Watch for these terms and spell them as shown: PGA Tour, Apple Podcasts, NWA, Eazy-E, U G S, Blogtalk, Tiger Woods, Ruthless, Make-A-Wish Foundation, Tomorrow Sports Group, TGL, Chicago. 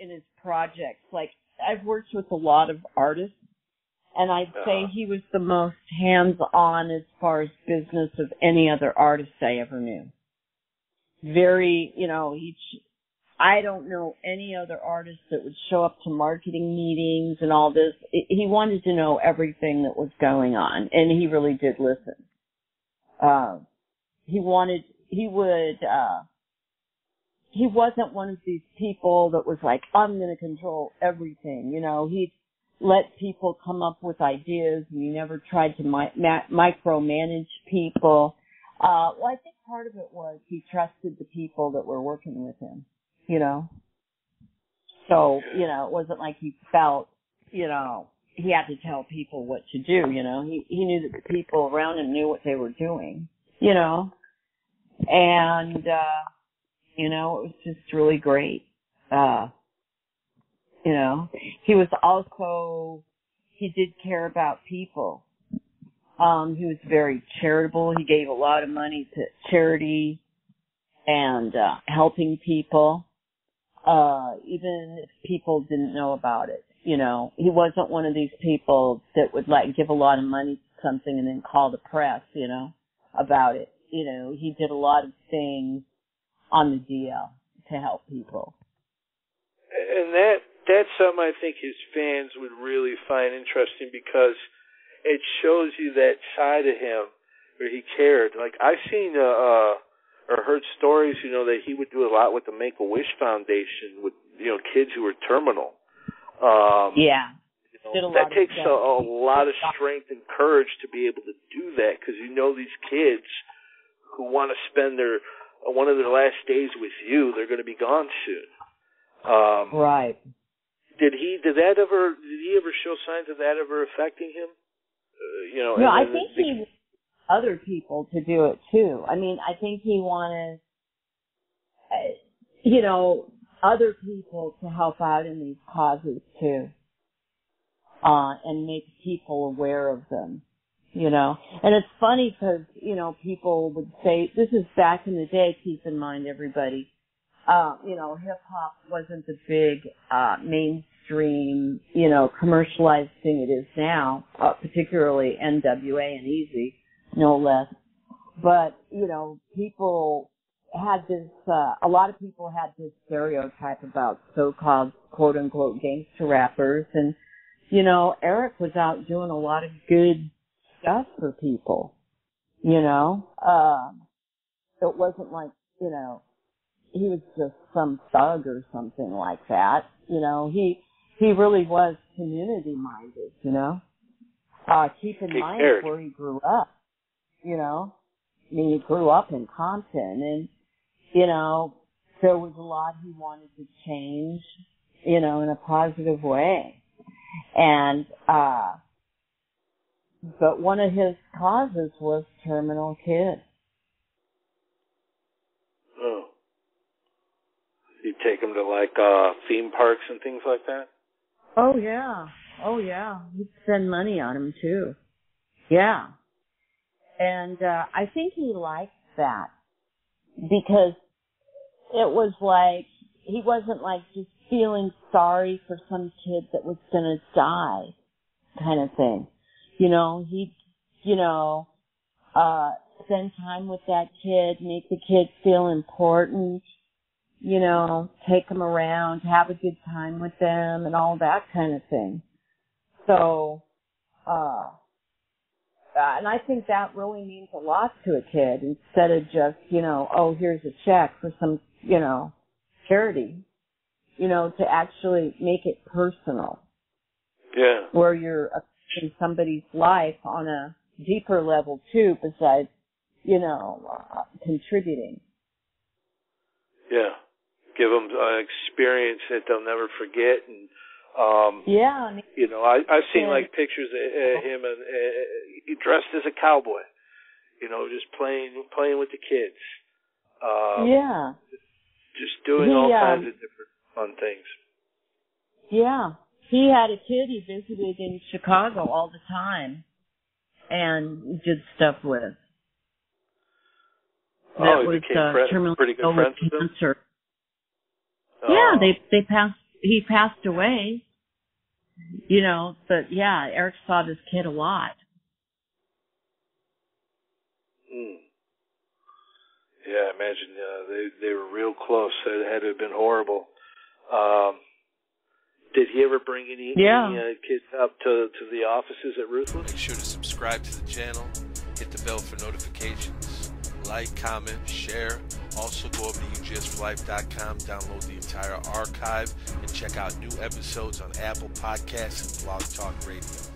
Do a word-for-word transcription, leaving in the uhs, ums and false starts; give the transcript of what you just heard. in his projects. Like, I've worked with a lot of artists, and I'd say he was the most hands-on as far as business of any other artist I ever knew. Very, you know, each, I don't know any other artist that would show up to marketing meetings and all this. It, he wanted to know everything that was going on, and he really did listen. Uh, he wanted, he would, uh, he wasn't one of these people that was like, I'm going to control everything. You know, he let people come up with ideas, and he never tried to mi- ma- micromanage people. Uh, well, I think part of it was he trusted the people that were working with him, you know. So, you know, it wasn't like he felt, you know, he had to tell people what to do, you know. He, he knew that the people around him knew what they were doing, you know. And, uh, you know, it was just really great. Uh, you know, he was also, he did care about people. Um, he was very charitable. He gave a lot of money to charity and uh, helping people, uh, even if people didn't know about it. You know, he wasn't one of these people that would like give a lot of money to something and then call the press, you know, about it. You know, he did a lot of things on the D L to help people. And that that's something I think his fans would really find interesting, because it shows you that side of him where he cared. Like, I've seen uh, uh, or heard stories, you know, that he would do a lot with the Make-A-Wish Foundation with, you know, kids who were terminal. Um, yeah. You know, that takes a, a lot of strength and courage to be able to do that, because you know these kids who want to spend their one of their last days with you, they're going to be gone soon. Um, right. Did he? Did that ever? Did he ever show signs of that ever affecting him? Uh, you know, no, I think the, he wanted other people to do it, too. I mean, I think he wanted, you know, other people to help out in these causes, too, uh, and make people aware of them, you know. And it's funny because, you know, people would say, this is back in the day, keep in mind, everybody, uh, you know, hip-hop wasn't the big uh, mainstream. Dream, you know, commercialized thing it is now, uh, particularly N W A and Easy, no less. But, you know, people had this, uh, a lot of people had this stereotype about so-called quote-unquote gangster rappers. And, you know, Eric was out doing a lot of good stuff for people, you know. Um, it wasn't like, you know, he was just some thug or something like that. You know, he... He really was community-minded, you know. Uh, keep in mind where he grew up, you know. I mean, he grew up in Compton, and, you know, there was a lot he wanted to change, you know, in a positive way. And, uh, but one of his causes was terminal kids. Oh. You take him to, like, uh, theme parks and things like that? Oh, yeah. Oh, yeah. He'd spend money on him, too. Yeah. And uh, I think he liked that, because it was like he wasn't, like, just feeling sorry for some kid that was going to die kind of thing. You know, he'd, you know, uh, spend time with that kid, make the kid feel important, you know, take them around, have a good time with them, and all that kind of thing. So, uh, and I think that really means a lot to a kid, instead of just, you know, oh, here's a check for some, you know, charity, you know, to actually make it personal. Yeah. Where you're affecting somebody's life on a deeper level, too, besides, you know, uh, contributing. Yeah. Give them an experience that they'll never forget, and um, yeah, I mean, you know, I, I've seen like pictures of him and uh, dressed as a cowboy, you know, just playing playing with the kids. Um, yeah, just doing he, all um, kinds of different fun things. Yeah, he had a kid he visited in Chicago all the time, and did stuff with. That oh, was uh, terminal cancer. Oh. Yeah, they they passed he passed away, you know, but yeah, Eric saw this kid a lot. Mm. Yeah, I imagine uh, they they were real close. It had to have been horrible. Um, did he ever bring any, yeah. any uh, kids up to to the offices at Ruthless? Make sure to subscribe to the channel, hit the bell for notifications, like, comment, share. Also go over to U G S for life dot com, download the entire archive, and check out new episodes on Apple Podcasts and Blog Talk Radio.